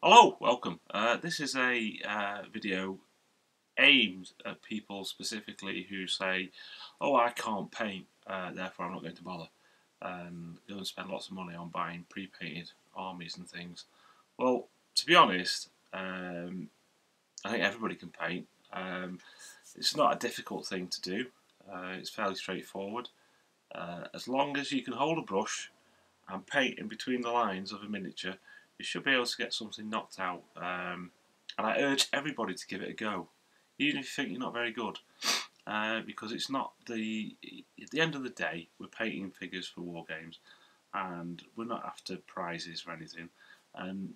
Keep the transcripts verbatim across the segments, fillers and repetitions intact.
Hello, welcome. Uh, this is a uh, video aimed at people specifically who say, oh, I can't paint, uh, therefore I'm not going to bother, and go and spend lots of money on buying pre-painted armies and things. Well, to be honest, um, I think everybody can paint. Um, it's not a difficult thing to do, uh, it's fairly straightforward. Uh, as long as you can hold a brush and paint in between the lines of a miniature, you should be able to get something knocked out, um, and I urge everybody to give it a go, even if you think you're not very good, uh, because it's not the, at the end of the day, we're painting figures for war games, and we're not after prizes or anything, and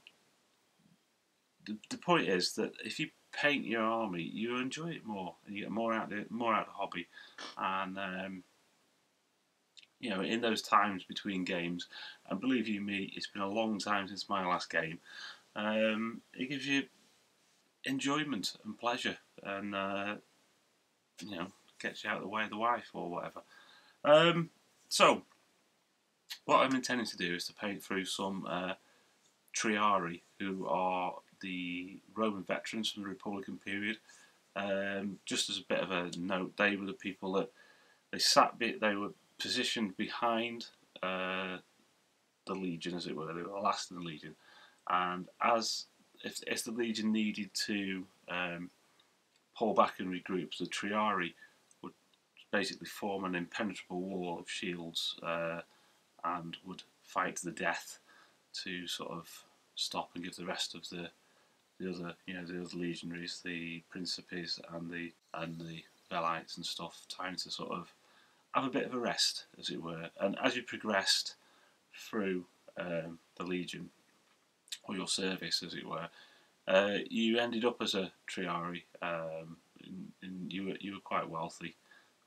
the, the point is that if you paint your army, you enjoy it more, and you get more out of the, more out of the hobby, and um, you know, in those times between games, and believe you me, it's been a long time since my last game, um, it gives you enjoyment and pleasure, and uh, you know, gets you out of the way of the wife or whatever. Um, so, what I'm intending to do is to paint through some uh, Triarii, who are the Roman veterans from the Republican period. Um, just as a bit of a note, they were the people that they sat bit, they were positioned behind uh, the legion, as it were. They were the last in the legion, and as if, if the legion needed to um, pull back and regroup, the Triarii would basically form an impenetrable wall of shields uh, and would fight to the death to sort of stop and give the rest of the the other, you know, the other legionaries, the principes and the and the Velites and stuff, time to sort of have a bit of a rest, as it were. And as you progressed through um, the legion, or your service, as it were, uh, you ended up as a Triarii, um, and, and you were you were quite wealthy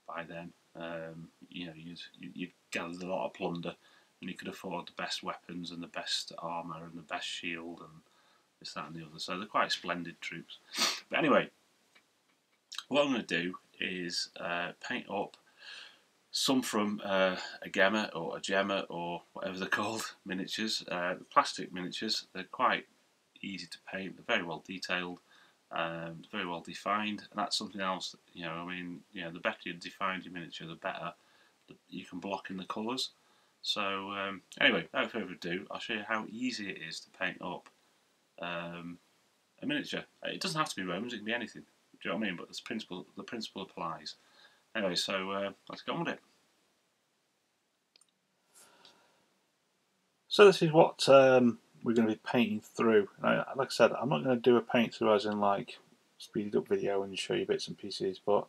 by then. Um, you know, you'd, you'd gathered a lot of plunder, and you could afford the best weapons and the best armour and the best shield and this, that, and the other. So they're quite splendid troops. But anyway, what I'm going to do is uh, paint up some from uh, a Gemma or a Gemma or whatever they're called, miniatures, uh, the plastic miniatures. They're quite easy to paint, they're very well detailed, um, very well defined, and that's something else that, you know, I mean, you know, the better you define your miniature, the better you can block in the colours. So um, anyway, without further ado, I'll show you how easy it is to paint up um, a miniature. It doesn't have to be Romans, it can be anything, do you know what I mean, but the principle, the principle applies. Anyway, so uh, let's get on with it. So this is what um, we're going to be painting through. Now, like I said, I'm not going to do a paint through as in like speeded up video and show you bits and pieces, but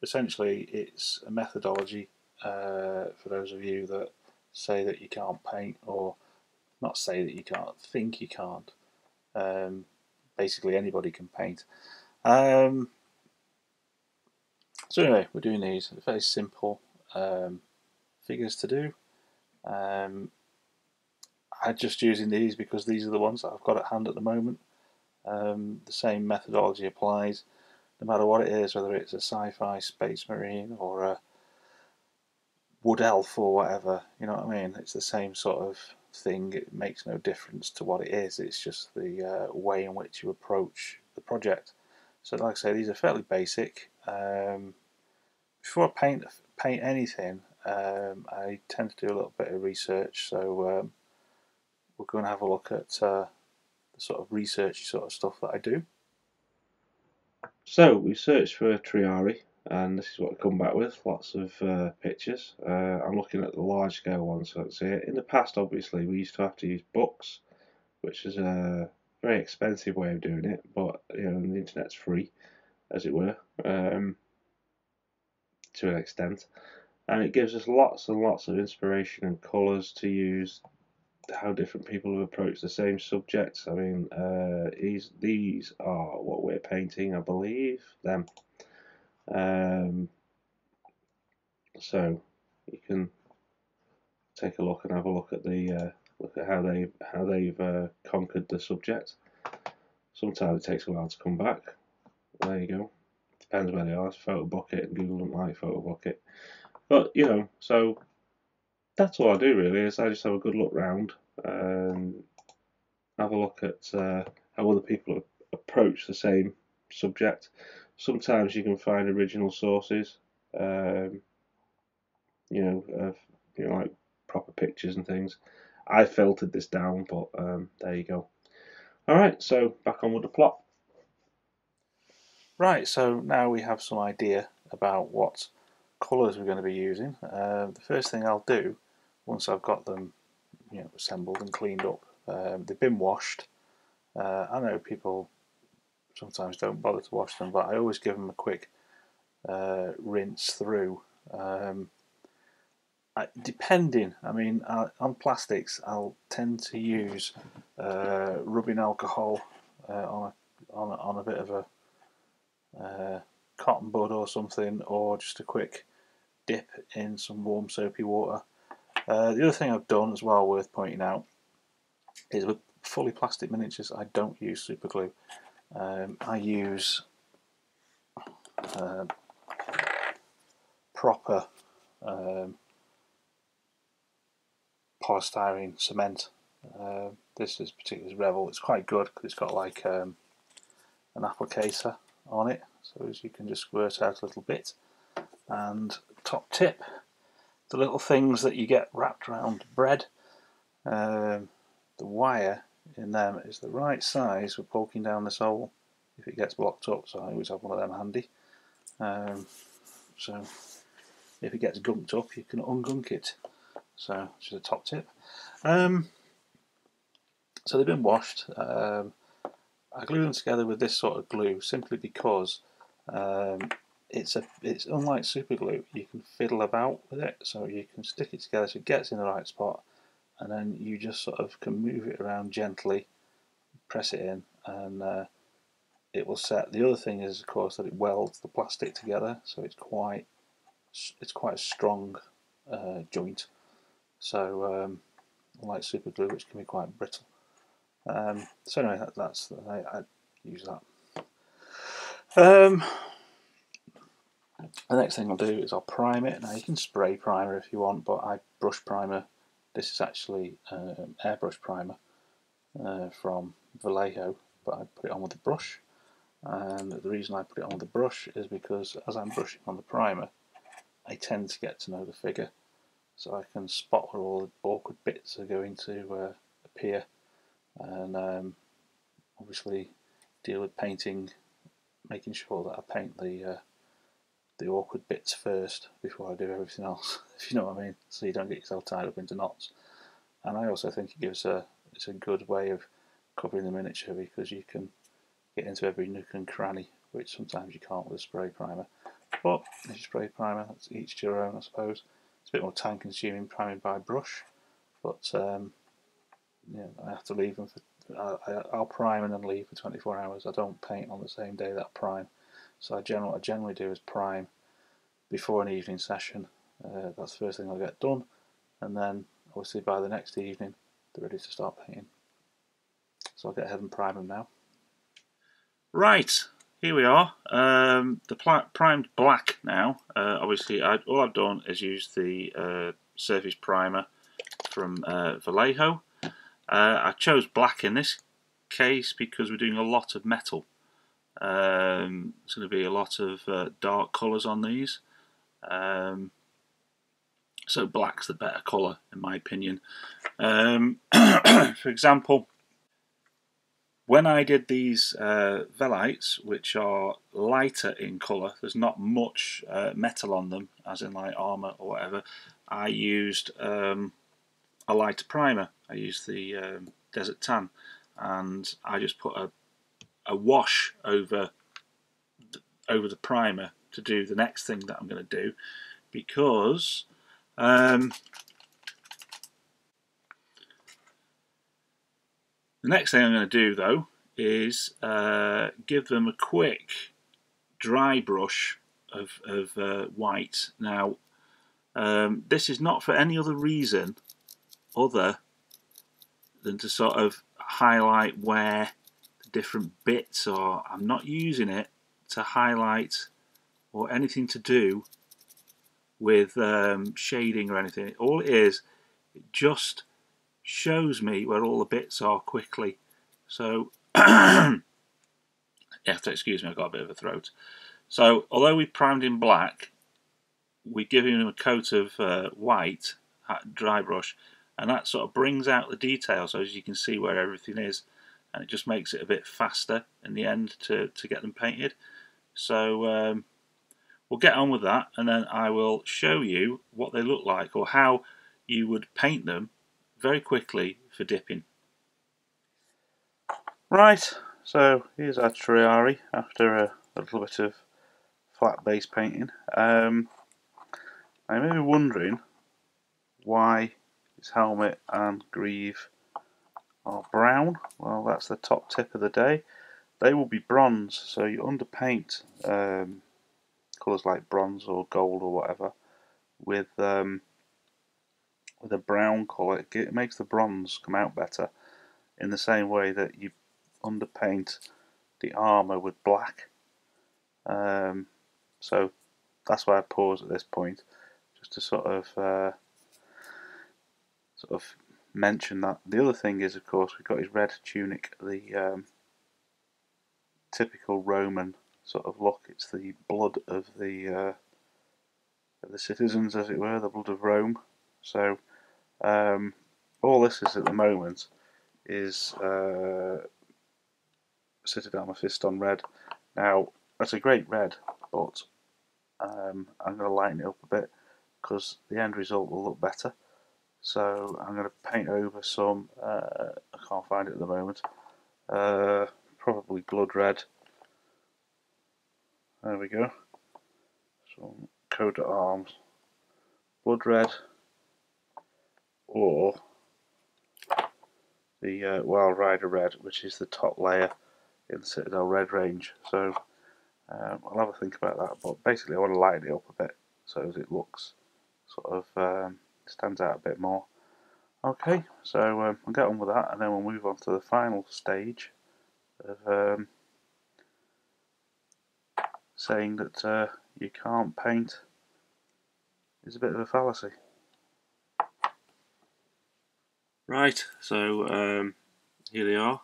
essentially it's a methodology uh, for those of you that say that you can't paint, or not say that you can't, think you can't. Um, basically anybody can paint. Um, So anyway, we're doing these very simple um, figures to do. Um, I'm just using these because these are the ones that I've got at hand at the moment. Um, the same methodology applies no matter what it is, whether it's a sci-fi space marine or a wood elf or whatever, you know what I mean? It's the same sort of thing, it makes no difference to what it is, it's just the uh, way in which you approach the project. So like I say, these are fairly basic. Um, Before I paint paint anything, um, I tend to do a little bit of research. So um, we're going to have a look at uh, the sort of research sort of stuff that I do. So we searched for Triarii, and this is what I come back with. Lots of uh, pictures. Uh, I'm looking at the large scale ones. So that's it. In the past, obviously, we used to have to use books, which is a very expensive way of doing it. But you know, the internet's free, as it were, um, to an extent, and it gives us lots and lots of inspiration and colours to use, how different people have approached the same subjects. I mean, uh, these, these are what we're painting, I believe, them. Um, so you can take a look and have a look at the uh, look at how they how they've uh, conquered the subject. Sometimes it takes a while to come back. There you go. Depends where they are. It's Photo Bucket, and Google don't like Photo Bucket. But you know, so that's all I do really. Is I just have a good look round, um, have a look at uh, how other people approach the same subject. Sometimes you can find original sources, um, you know, of, you know, like proper pictures and things. I filtered this down, but um, there you go. All right, so back on with the plot. Right, so now we have some idea about what colours we're going to be using. Uh, the first thing I'll do, once I've got them, you know, assembled and cleaned up, um, they've been washed. Uh, I know people sometimes don't bother to wash them, but I always give them a quick uh, rinse through. Um, I, depending, I mean, I, on plastics, I'll tend to use uh, rubbing alcohol uh, on a, on a, on a bit of a uh, cotton bud or something, or just a quick dip in some warm soapy water. Uh, the other thing I've done as well, worth pointing out, is with fully plastic miniatures, I don't use super glue. Um, I use uh, proper um, polystyrene cement. Uh, this is particularly Revell. It's quite good because it's got like um, an applicator on it, so as you can just squirt out a little bit. And top tip, the little things that you get wrapped around bread, um, the wire in them is the right size for poking down this hole if it gets blocked up, so I always have one of them handy. Um, so if it gets gunked up, you can ungunk it. So which is a top tip. Um, so they've been washed. Um, I glue them together with this sort of glue simply because um, it's a it's unlike super glue. You can fiddle about with it, so you can stick it together so it gets in the right spot, and then you just sort of can move it around gently, press it in, and uh, it will set. The other thing is, of course, that it welds the plastic together, so it's quite it's quite a strong uh, joint. So um, like super glue, which can be quite brittle. Um, so anyway, that, that's I, I use that. Um, the next thing I'll do is I'll prime it. Now you can spray primer if you want, but I brush primer. This is actually um, airbrush primer uh, from Vallejo, but I put it on with the brush. And the reason I put it on with the brush is because as I'm brushing on the primer, I tend to get to know the figure. So I can spot where all the awkward bits are going to uh, appear, and um, obviously deal with painting, making sure that I paint the uh, the awkward bits first before I do everything else, if you know what I mean, so you don't get yourself tied up into knots. And I also think it gives a it's a good way of covering the miniature, because you can get into every nook and cranny, which sometimes you can't with a spray primer. But if you spray primer, that's each to your own, I suppose. It's a bit more time consuming priming by brush, but um, yeah, I have to leave them for, I, I'll prime and then leave for twenty-four hours. I don't paint on the same day that I prime, so I generally, what I generally do is prime before an evening session. Uh, that's the first thing I'll get done, and then obviously by the next evening they're ready to start painting. So I'll get ahead and prime them now. Right, here we are, um, the primed black now. Uh, obviously, I, all I've done is use the uh, surface primer from uh, Vallejo. Uh, I chose black in this case because we're doing a lot of metal. Um, it's going to be a lot of uh, dark colours on these. Um, so black's the better colour, in my opinion. Um, for example, when I did these uh, Velites, which are lighter in colour, there's not much uh, metal on them, as in like armour or whatever, I used um, a lighter primer. I used the um, Desert Tan, and I just put a, a wash over the, over the primer to do the next thing that I'm going to do, because um, the next thing I'm going to do, though, is uh, give them a quick dry brush of, of uh, white. Now, um, this is not for any other reason other than to sort of highlight where the different bits are. I'm not using it to highlight or anything to do with um, shading or anything. All it is, it just shows me where all the bits are quickly. So You have to excuse me, I've got a bit of a throat. So although we primed in black, we give him a coat of uh, white, dry brush, and that sort of brings out the details, so as you can see where everything is, and it just makes it a bit faster in the end to, to get them painted. So um, we'll get on with that, and then I will show you what they look like, or how you would paint them very quickly for dipping. Right, so here's our Triarii after a, a little bit of flat base painting. Um, I may be wondering why his helmet and greave are brown. Well, that's the top tip of the day. They will be bronze, so you underpaint um, colours like bronze or gold or whatever with um, with a brown colour. It makes the bronze come out better, in the same way that you underpaint the armour with black. Um, so that's why I pause at this point, just to sort of uh, sort of mention that. The other thing is, of course, we've got his red tunic, the um, typical Roman sort of look. It's the blood of the uh, of the citizens, as it were, the blood of Rome. So um, all this is at the moment is uh, Citadel Mephiston red. Now that's a great red, but Um, I'm going to lighten it up a bit because the end result will look better. So I'm going to paint over some, uh, I can't find it at the moment, uh, probably blood red. There we go. Some coat of arms, blood red, or the uh, Wild Rider red, which is the top layer in the Citadel red range. So Um, I'll have a think about that, but basically I want to lighten it up a bit so as it looks sort of um, stands out a bit more. Okay, so um, I'll get on with that, and then we'll move on to the final stage of um, saying that uh, you can't paint is a bit of a fallacy. Right, so um, here they are,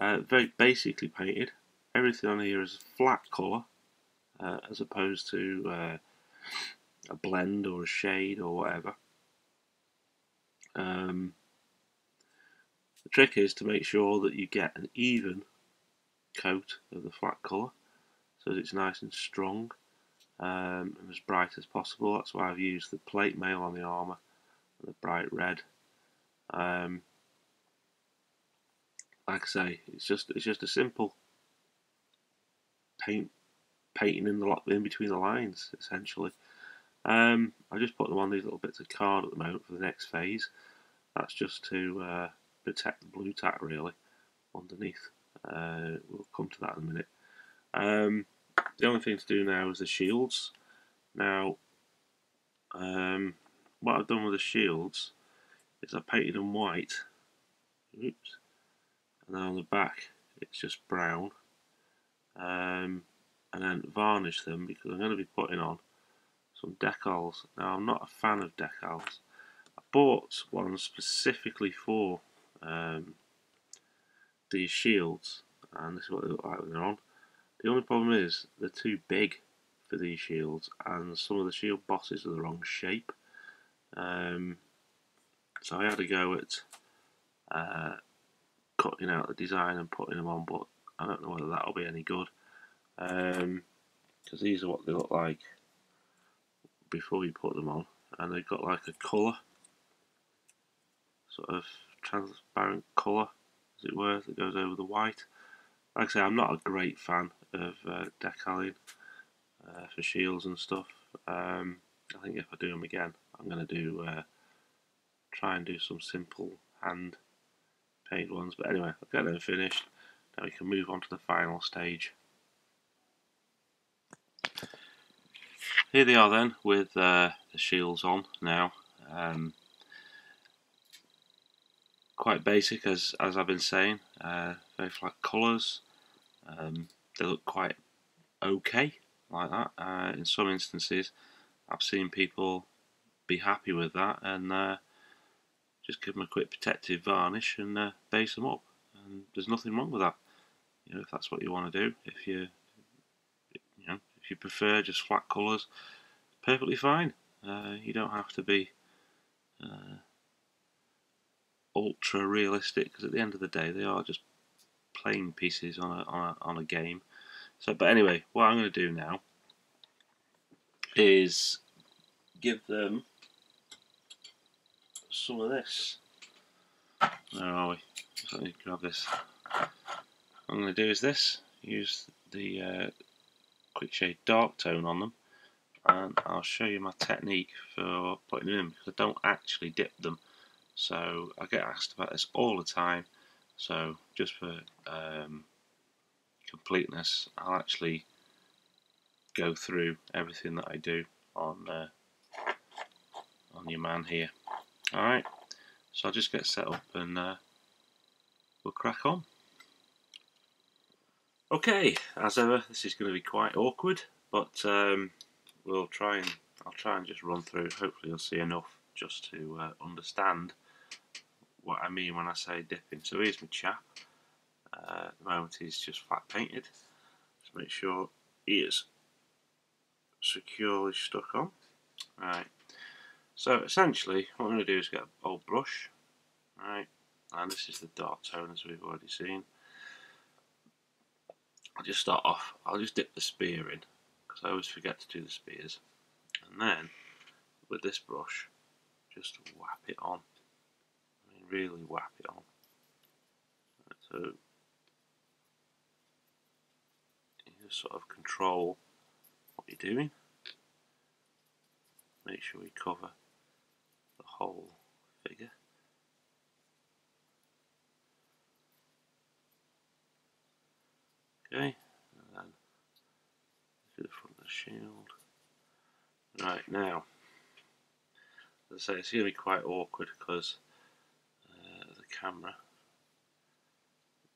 uh, very basically painted. Everything on here is a flat colour, uh, as opposed to uh, a blend or a shade or whatever. Um, the trick is to make sure that you get an even coat of the flat colour, so that it's nice and strong um, and as bright as possible. That's why I've used the plate mail on the armour and the bright red. Um, like I say, it's just it's just a simple Paint, painting in the lot in between the lines, essentially. Um, I just put them on these little bits of card at the moment for the next phase. That's just to uh, protect the blue tack, really, underneath. Uh, we'll come to that in a minute. Um, the only thing to do now is the shields. Now, um, what I've done with the shields is I painted them white. Oops. And then on the back, it's just brown. Um, and then varnish them, because I'm going to be putting on some decals. Now, I'm not a fan of decals. I bought one specifically for um, these shields, and this is what they look like when they're on. The only problem is they're too big for these shields, and some of the shield bosses are the wrong shape. Um, so I had to go at uh, cutting out the design and putting them on, but I don't know whether that'll be any good, because um, these are what they look like before you put them on, and they've got like a colour, sort of transparent colour, as it were, that goes over the white. Like I say, I'm not a great fan of uh, decaling uh, for shields and stuff. Um, I think if I do them again, I'm going to do uh, try and do some simple hand painted ones. But anyway, I'll get them finished. Now we can move on to the final stage. Here they are then, with uh, the shields on now. Um, quite basic, as as I've been saying. Uh, very flat colours. Um, they look quite okay like that. Uh, in some instances, I've seen people be happy with that, and uh, just give them a quick protective varnish and uh, base them up. and there's nothing wrong with that. You know, if that's what you want to do, if you, you know, if you prefer just flat colours, perfectly fine. Uh, you don't have to be uh, ultra realistic, because at the end of the day, they are just plain pieces on a on a, on a game. So, but anyway, what I'm going to do now is give them some of this. Where are we? Let me grab this. What I'm going to do is this. Use the uh, Quickshade dark tone on them, and I'll show you my technique for putting them in, because I don't actually dip them. So I get asked about this all the time. So just for um, completeness, I'll actually go through everything that I do on uh, on your man here. All right. So I'll just get set up and uh, we'll crack on. Okay, as ever, this is going to be quite awkward, but um, we'll try and I'll try and just run through it. Hopefully, you'll see enough just to uh, understand what I mean when I say dipping. So here's my chap. Uh, at the moment, he's just flat painted. So make sure he is securely stuck on. All right. So essentially, what I'm going to do is get an old brush, right? And this is the dark tone, as we've already seen. I'll just start off. I'll just dip the spear in, because I always forget to do the spears. And then with this brush, just whap it on. I mean, really whap it on. So you just sort of control what you're doing. Make sure we cover the whole figure. Okay, and then do the front of the shield. Right, now, as I say, it's going to be quite awkward because uh, the camera,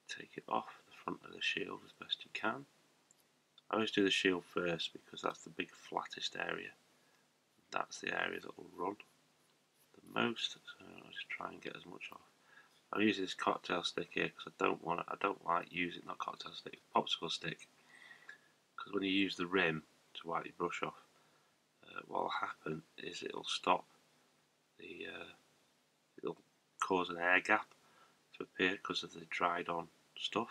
take it off the front of the shield as best you can. I always do the shield first because that's the big flattest area. That's the area that will run the most. So I'll just try and get as much off. I'm using this cocktail stick here because I don't want it. I don't like using not cocktail stick, popsicle stick. Because when you use the rim to wipe your brush off, uh, what will happen is it'll stop the. Uh, it'll cause an air gap to appear because of the dried-on stuff,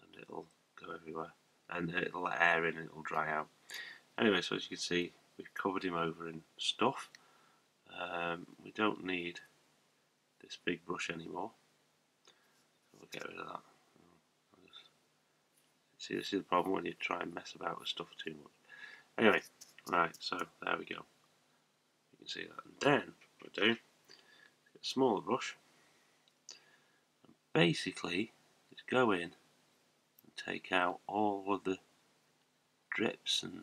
and it'll go everywhere. And it'll let air in and it'll dry out. Anyway, so as you can see, we've covered him over in stuff. Um, we don't need this big brush anymore. So we'll get rid of that. I'll just... See, this is the problem when you try and mess about with stuff too much. Anyway, right, so there we go. You can see that. And then what we'll do is get a smaller brush. And basically, just go in and take out all of the drips and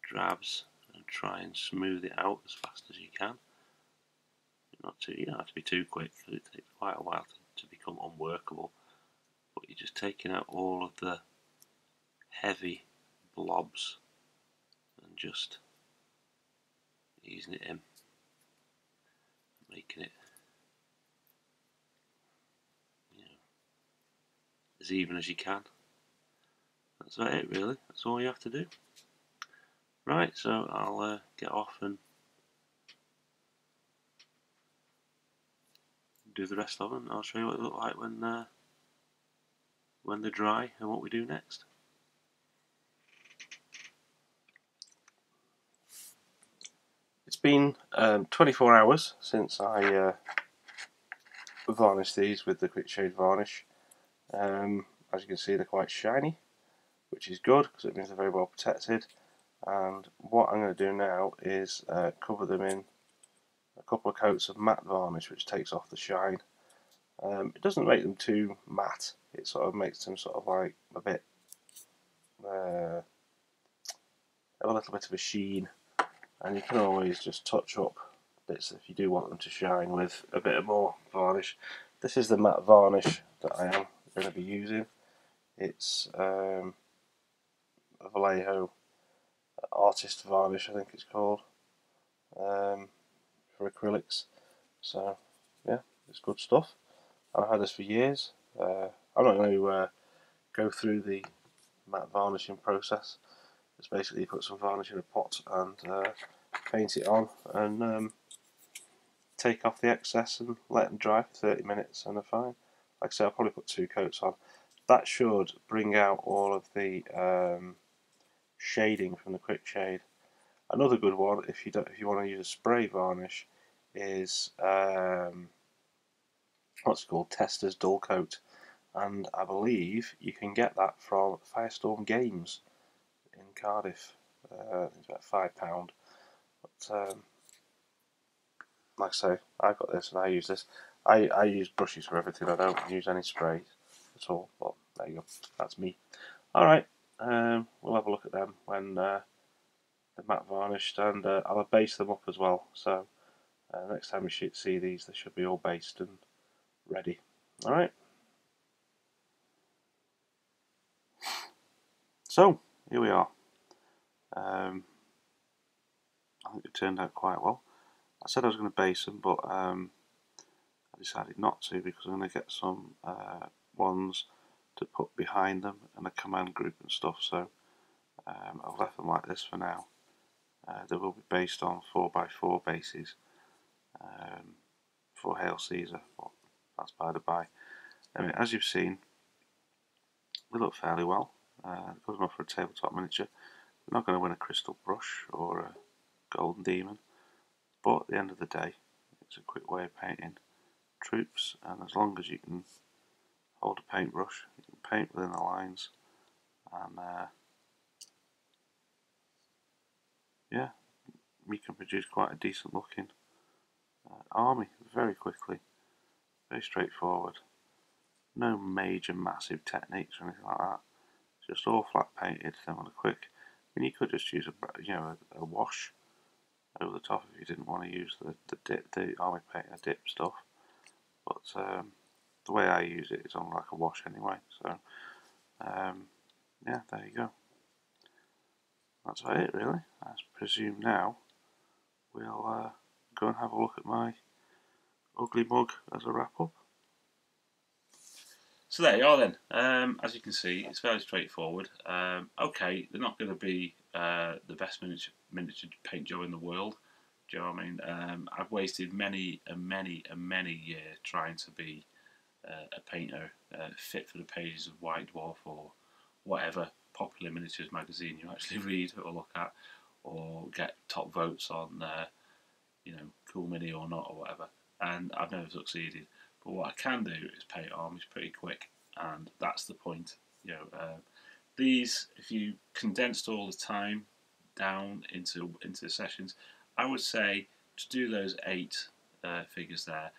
drabs and try and smooth it out as fast as you can. Not too, you don't have to be too quick because it takes quite a while to, to become unworkable. But you're just taking out all of the heavy blobs and just easing it in, making it, you know, as even as you can. That's about it, really. That's all you have to do. Right, so I'll uh, get off and do the rest of them. I'll show you what they look like when uh, when they're dry and what we do next. It's been um, twenty-four hours since I uh, varnished these with the Quickshade varnish. Um, as you can see, they're quite shiny, which is good because it means they're very well protected. And what I'm going to do now is uh, cover them in a couple of coats of matte varnish, which takes off the shine. Um, it doesn't make them too matte, it sort of makes them sort of like a bit, uh, a little bit of a sheen, and you can always just touch up bits if you do want them to shine with a bit more varnish. This is the matte varnish that I am going to be using. It's um, a Vallejo Artist varnish, I think it's called, um, for acrylics. So yeah, it's good stuff. I've had this for years. Uh, I'm not going to uh, go through the matte varnishing process. It's basically put some varnish in a pot and uh, paint it on, and um, take off the excess and let them dry for thirty minutes, and they're fine. Like I say, I'll probably put two coats on. That should bring out all of the um, shading from the quick shade. Another good one, if you don't, if you want to use a spray varnish, is um, what's it called, Tester's Dull Coat, and I believe you can get that from Firestorm Games in Cardiff. Uh, it's about five pound. But um, like I say, I've got this and I use this. I I use brushes for everything. I don't use any sprays at all. Well, there you go. That's me. All right. Um, we'll have a look at them when uh, they're matte varnished, and uh, I'll base them up as well. So uh, next time we should see these, they should be all based and ready. All right. So here we are. Um, I think it turned out quite well. I said I was going to base them, but um, I decided not to, because I'm going to get some uh, ones to put behind them and a command group and stuff. So um, I've left them like this for now. Uh, they will be based on four by four bases um, for Hail Caesar, but that's by the by. I mean, as you've seen, they look fairly well. Uh, it doesn't offer a tabletop miniature. They're not going to win a crystal brush or a golden demon, but at the end of the day, it's a quick way of painting troops, and as long as you can hold a paintbrush, you can paint within the lines, and uh, yeah, you can produce quite a decent looking uh, army very quickly, very straightforward. No major massive techniques or anything like that, just all flat painted them on a quick. I mean, you could just use a, you know, a, a wash over the top if you didn't want to use the, the dip, the army painter dip stuff, but um, the way I use it is on like a wash anyway, so um, yeah, there you go. That's about it really. I presume now we'll uh, go and have a look at my ugly mug as a wrap up. So there you are then. Um, as you can see, it's fairly straightforward. Um, okay, they're not going to be uh, the best miniature, miniature paint job in the world. Do you know what I mean? Um, I've wasted many and many and many years trying to be uh, a painter uh, fit for the pages of White Dwarf or whatever popular miniatures magazine you actually read or look at, or get top votes on, uh, you know, cool mini or not or whatever. And I've never succeeded. But what I can do is paint armies pretty quick, and that's the point. You know, uh, these, if you condensed all the time down into into sessions, I would say to do those eight uh, figures there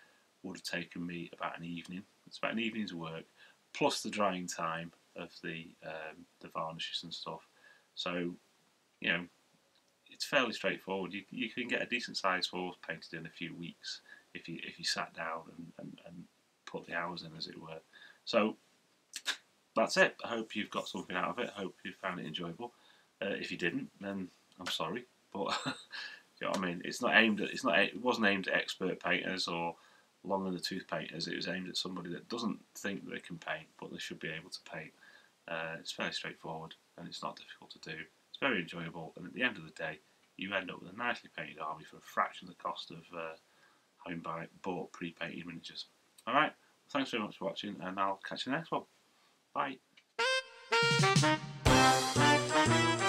would have taken me about an evening. It's about an evening's work, plus the drying time of the um, the varnishes and stuff. So, you know, it's fairly straightforward. You you can get a decent sized horse painted in a few weeks, if you if you sat down and, and, and put the hours in, as it were. So that's it. I hope you've got something out of it. I hope you found it enjoyable. Uh, if you didn't, then I'm sorry, but you know what I mean. It's not aimed at it's not it wasn't aimed at expert painters or long in the tooth painters. It was aimed at somebody that doesn't think that they can paint, but they should be able to paint. Uh, it's fairly straightforward, and it's not difficult to do. It's very enjoyable, and at the end of the day, you end up with a nicely painted army for a fraction of the cost of Uh, having buy, bought pre-painted miniatures. Alright, thanks very much for watching, and I'll catch you in the next one. Bye!